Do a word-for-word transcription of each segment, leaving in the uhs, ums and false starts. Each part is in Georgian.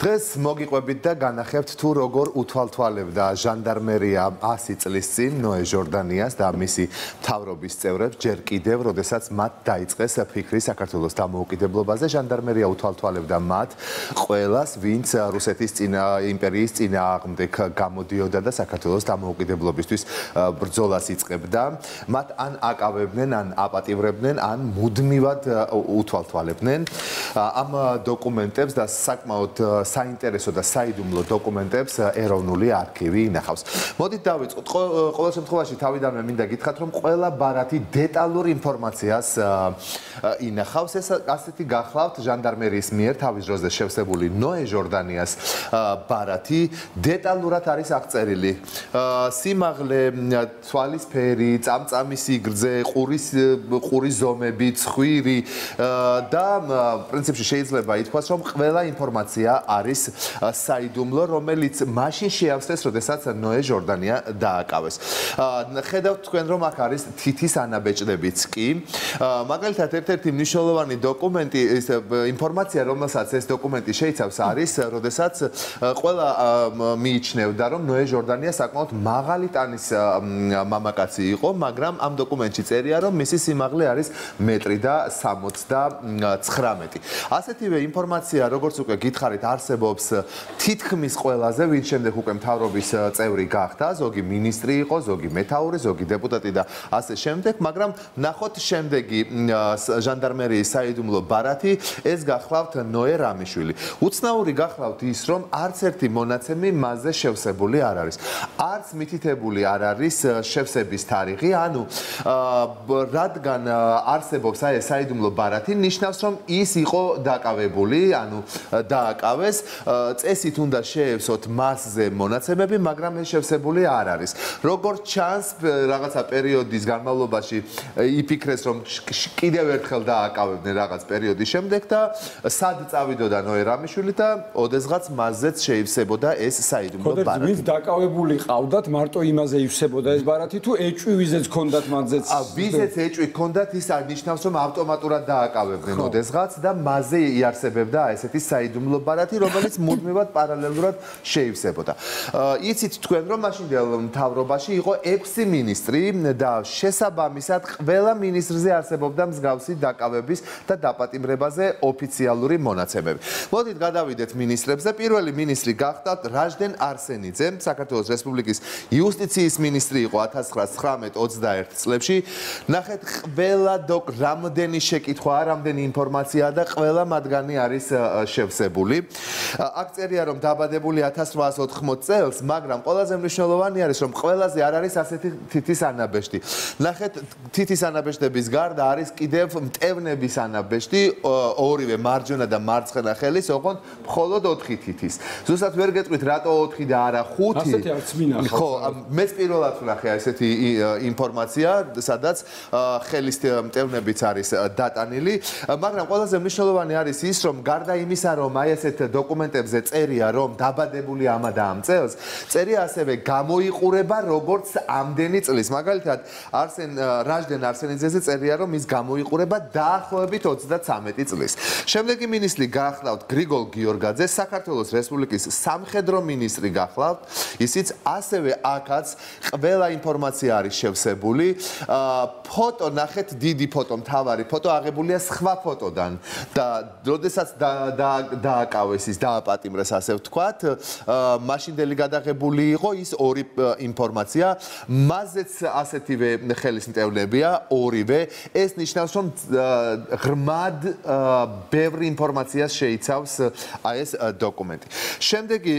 დღეს მოგიყვებით და განახებთ თუ როგორ უთვალთვალებდა ჟანდარმერია ასი წლის წინ ნოე ჟორდანიას და მისი მთავრობის წევრებს ჯერ კიდევ, როდესაც მათ დაიწყეს ფიქრი საქართველოს დამოუკიდებლობაზე. ჟანდარმერია უთვალთვალებდა მათ ყველას, ვინც რუსეთის იმპერიის წინააღმდეგ გამოდიოდა და საქართველოს დამოუკიდებლობისთვის ბრძოლას იწყებდა. Მათ ან აკავებდნენ, ან აპატივრებდნენ, ან მუდმივად უთვალთვალებდნენ ამ დოკუმენტებს და საკმაოდ საინტერესო და საიდუმლო დოკუმენტებს ეროვნული არქივი ინახავს. მოდით დავიწყოთ. Ყოველ შემთხვევაში თავიდანვე მინდა გითხრათ, რომ ყველა ბარათი დეტალურ ინფორმაციას ინახავს. ეს ასეთი გახლავთ ჟანდარმერიის მიერ თავის დროზე შევსებული ნოე ჟორდანიას ბარათი დეტალურად არის აღწერილი. სიმაღლე, თვალისფერი, წამწამი სიგრძე, ყურის ყურის ზომები, ცხვირი და პრინციპში შეიძლება ითქვას, რომ ყველა ინფორმაცია არის საიდუმლო, რომელიც მაშინ შეავსდეს, როდესაც ნოე ჟორდანია დააკავეს. ხედავთ თქვენ, რომ აქ არის თითის ანაბეჭდებიც კი. მაგალითად, ერთ-ერთი მნიშვნელოვანი დოკუმენტი, ინფორმაცია, რომელსაც ეს დოკუმენტი შეიცავს, არის, როდესაც ყველა მიიჩნევდა, რომ ნოე ჟორდანია საკმაოდ მაღალი ტანის მამაკაცი იყო, მაგრამ ამ დოკუმენტში წერია, რომ მისი სიმაღლე არის მეტრი და სამოცდა ცხრამეტი. ასეთივე ინფორმაცია, როგორც უკვე გითხარით, არსებობს თითქმის ყველაზე, ვინც შემდეგ უკვე მთავრობის წევრი გახდა, ზოგი მინისტრი იყო, ზოგი მეთაური, ზოგი დეპუტატი და ასე შემდეგ, მაგრამ ნახოთ შემდეგი ჟანდარმერიის საიდუმლო ბარათი, ეს გახლავთ ნოე რამიშვილი. უცნაური გახლავთ ის, რომ არც ერთი მონაცემი მასზე შევსებული არ არის. არც მითითებული არ არის შევსების თარიღი, ანუ რადგან არსებობს აი ეს საიდუმლო ბარათი, ნიშნავს, რომ ის იყო დაკავებული, ანუ დააკავებული წესით უნდა შეევსოთ მასზე მონაცემები, მაგრამ ეს შევსებული არ არის. როგორც ჩანს, რაღაცა პერიოდის განმავლობაში იფიქრეს, რომ კიდევ ერთხელ დააკავებდნენ რაღაც პერიოდის შემდეგ და სად წავიდოდა ნოე რამიშვილი და ოდესღაც მასზეც შეივსებოდა ეს საიდუმლო ბარათი. ვინც დაკავებული ყავდათ, მარტო იმაზე ივსებოდა ეს ბარათი, თუ ეჭვი ვიზეც ჰქონდათ მათზეც. ვიზეც ეჭვი ჰქონდათ, ის ნიშნავს, რომ ავტომატურად დააკავებდნენ ოდესღაც და მასზე იარსებებდა ესეთი საიდუმლო ბარათი, რომელიც მუდმივად პარალელურად შეივსებოდა. იცით თქვენ, რომ მაშინდელ მთავრობაში იყო ექვსი მინისტრი და შესაბამისად ყველა მინისტრზე არსებობდა მსგავსი დაკავების და დაპატიმრებაზე ოფიციალური მონაცემები. მოდით გადავიდეთ მინისტრებზე. პირველი მინისტრი გახდა რაზჰდენ არსენიძე, საქართველოს რესპუბლიკის იუსტიციის მინისტრი იყო ათას ცხრაასი ოცდაერთ წლებში. ნახეთ, ყველა დოკ რამდენი შეკითხვა, რამდენი ინფორმაცია და ყველა მათგანი არის შევსებული. აქ წერია, რომ დაბადებული ათას რვაას ოთხმოცს წელს, მაგრამ ყველაზე მნიშვნელოვანი არის, რომ ყველაზე არ არის ასეთი თითის ანაბეჭდი. ნახეთ, თითის ანაბეჭდების გარდა არის კიდევ მტევნების ანაბეჭდი, ორივე მარჯვენა და მარცხენა ხელის, ოღონდ მხოლოდ ოთხი თითის. ზუსტად ვერ გეტყვით, რატო ოთხი და არა ხუთი. ასეთი არც მინახავს. ხო, მეც პირველად ვნახე ესეთი ინფორმაცია, სადაც ხელის მტევნებიც არის დატანილი, მაგრამ ყველაზე მნიშვნელოვანი არის ის, რომ გარდა იმისა, რომ აი ესეთ დოკუმენტებზე წერია, რომ დაბადებული ამა და ამ წელს, წერია ასევე გამოიყურება როგორც ამდენი წლის. მაგალითად, რაზჰდენ არსენიძეზე წერია, რომ ის გამოიყურება დაახლოებით ოცდაცამეტი წლის. შემდეგი მინისტრი გახლავთ გრიგოლ გიორგაძე, საქართველოს რესპუბლიკის სამხედრო მინისტრი გახლავთ. ისიც ასევე აქაც ყველა ინფორმაცია არის შევსებული. ფოტო, ნახეთ, დიდი ფოტო, მთავარი ფოტო აღებულია სხვა ფოტოდან და როდესაც და აკავეს ის დააპატიმრეს, ასე ვთქვათ, მაშინდელი გადაღებული იყო ის ორი ინფორმაცია, მასზეც ასეთივე ხელისმტევნებია, ორივე. ეს ნიშნავს, რომ ღრმად ბევრი ინფორმაციას შეიცავს აი ეს დოკუმენტი. შემდეგი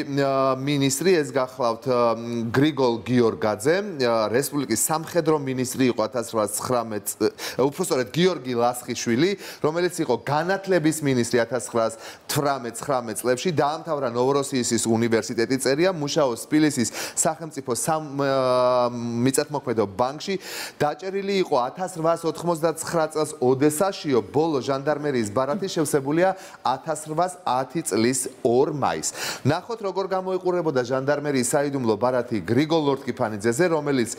მინისტრი, ეს გახლავთ გრიგოლ გიორგაძე, რესპუბლიკის სამხედრო მინისტრი იყო ათას რვაას ცხრამეტს, უბრალოდ გიორგი ლასხიშვილი, რომელიც იყო განათლების მინისტრი ათას ცხრაას თვრამეტს ცხრამეტს წლებში, დაამთავრა ნოვოროსიისის უნივერსიტეტი, წერია, მუშაობს თბილისის სახელმწიფო მიწათმოქმედო ბანკში, დაჭერილი იყო ათას რვაას ოთხმოცდაცხრა წელს ოდესაშიო, ბოლო ჟანდარმერიის ბარათი შევსებულია ათას რვაას ათი წლის ორ მაისს. ნახოთ, როგორ გამოიყურებოდა ჟანდარმერიის საიდუმლო ბარათი გრიგოლ ლორთქიფანიძეზე, რომელიც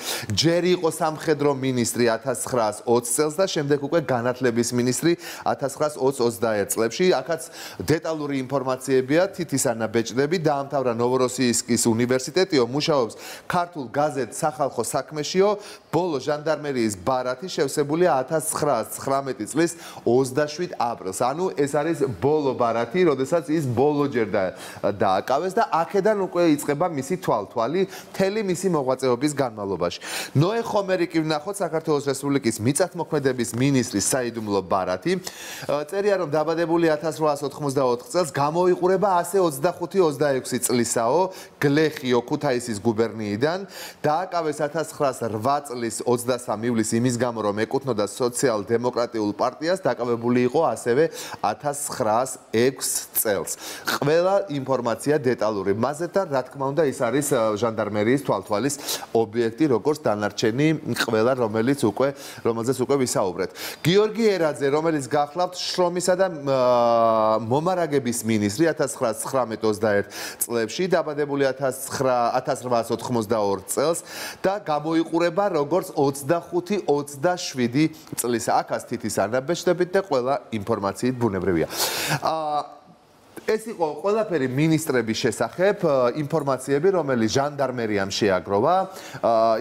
ჯერ იყო სამხედრო მინისტრი ათას ცხრაას ოცს წელს და შემდეგ უკვე განათლების მინისტრი ათას ცხრაას ოცს ოცდაერთ წლებში. აქაც დეტალური ინფორმაცია დაკავშირებია თითის ანაბეჭდები დაამთავრა ნოვოროსიისკის უნივერსიტეტიო მუშაობს ქართულ გაზეთ სახალხო საქმეშიო ბოლო ჟანდარმერიის ბარათი შევსებულია ათას ცხრაას ცხრამეტი წლის ოცდაშვიდ აპრილს ანუ ეს არის ბოლო ბარათი როდესაც ის ბოლოჯერ დააკავეს და აქედან უკვე იწყება მისი თვალთვალი მთელი მისი მოღვაწეობის განმავლობაში ნოე ხომერი კი ვნახოთ საქართველოს რესპუბლიკის მიწათმოქმედების მინისტრის საიდუმლო ბარათი წერია რომ დაბადებული ათას რვაასოთხმოცდაოთხ წელს გამოიყურება ასი ოცდახუთი ოცდაექვსი წლისაო გლეხიო ქუთაისის გუბერნიიდან დააკავეს ათას ცხრაას რვა წლის ოცდასამი ივლისს იმის გამო რომ ეკუთვნოდა სოციალ-დემოკრატიულ პარტიას დაკავებული იყო ასევე ათას ცხრაას ექვს წელს ყველა ინფორმაცია დეტალური მასზე და რა თქმა უნდა ის არის ჟანდარმერიის თვალთვალის ობიექტი როგორც დანარჩენი ყველა რომელიც უკვე რომელზეც უკვე ვისაუბრეთ გიორგი ერაძე რომელიც გახლავთ შრომისა და მომარაგების მინისტრი ათას ცხრაას ცხრამეტ ოცდაერთ წლებში დაბადებული ათას რვაასოთხმოცდაორი წელს და გამოიყურება როგორც ოცდახუთი ოცდაშვიდი წლისა აქაც თითის ანაბეჭდებით და ყველა ინფორმაციით ბუნებრივია. აა ეს იყო ყველაფერი მინისტრების შესახებ ინფორმაციები რომელიც ჟანდარმერიამ შეაგროვა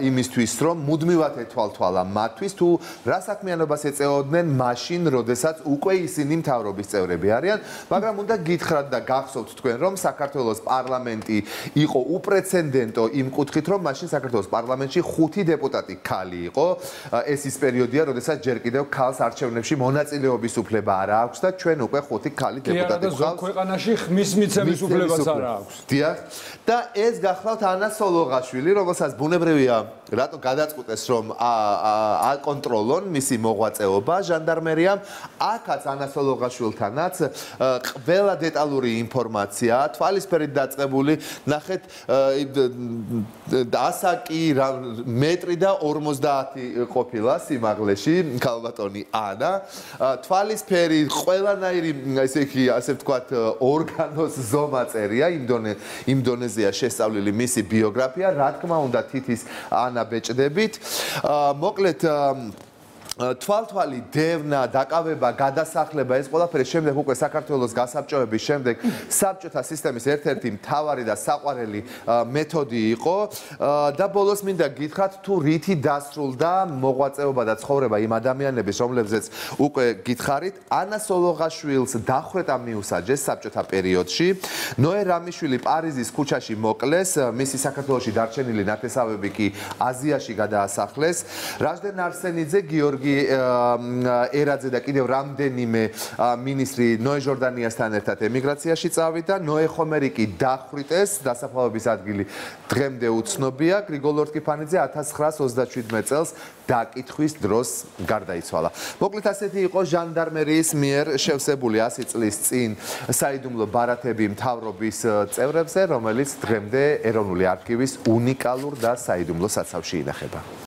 იმისთვის რომ მუდმივად ეთვალთვალა მათთვის თუ რა საქმიანობას ეწეოდნენ მაშინ როდესაც უკვე ისინი მთავრობის წევრები არიან მაგრამ უნდა გითხრათ და გახსოვთ თქვენ რომ საქართველოს პარლამენტი იყო უპრეცედენტო იმ კუთხით რომ მაშინ საქართველოს პარლამენტში ხუთი დეპუტატი ქალი იყო ეს ის პერიოდია როდესაც ჯერ კიდევ ქალს არჩევნებში მონაწილეობის უფლება არ აქვს და ჩვენ უკვე ხუთი ქალი დეპუტატი გვყავს ნაში ხმის მიცემის უფლებაც არ აქვს. დიახ. და ეს გახლავთ ანა სოლოღაშვილი, რომელსაც ბუნებრივია რატო გადაწყვიტეს რომ აკონტროლონ მისი მოღვაწეობა ჟანდარმერიამ, აქაც ანა სოლოღაშვილთანაც ყველა დეტალური ინფორმაცია, თვალისფერით დაწყებული, ნახეთ ასაკი მეტრი და ორმოცდაათი ყოფილა სიმაღლეში ქალბატონი ანა. თვალისფერი ყველანაირი, ესე იგი, ასე ვთქვათ ორგანოს ზომა წერია ინდონეზია შესწავლილი მისი ბიოგრაფია რა თქმა უნდა თითის ანაბეჭდებით მოკლედ თვალთვალი დევნა დაკავება გადასახლება ეს ყველაფერი შემდეგ უკვე საქართველოს გასაბჭოების შემდეგ საბჭოთა სისტემის ერთ-ერთი მთავარი და საყვარელი მეთოდი იყო და ბოლოს მინდა გითხრათ თუ რითი დასრულდა მოღვაწეობა და ცხოვრება იმ ადამიანების რომლებზეც უკვე გითხარით ანა სოლოღაშვილს დახრეტა მიუსაჯეს საბჭოთა პერიოდში ნოე რამიშვილი პარიზის ქუჩაში მოკლეს მისი საქართველოში დარჩენილი ნათესავები კი აზიაში გადაასახლეს რაზდენ არსენიძე გიორგი ერაძე და კიდევ რამდენიმე მინისტრი ნოე ჟორდანიასთან ერთად ემიგრაციაში წავიდა ნოე ხომერი კი დახვრიტეს დასაფლავების ადგილი დღემდე უცნობია გრიგოლ ორტკიფანიძე ათას ცხრაას ოცდაშვიდმეტ წელს დაკითხვის დროს გარდაიცვალა მოკლედ ასეთი იყო ჟანდარმერიის მიერ შევსებული ასი წლის წინ საიდუმლო ბარათები მთავრობის წევრებზე რომელიც დღემდე ეროვნული არქივის უნიკალურ და საიდუმლო საცავში ინახება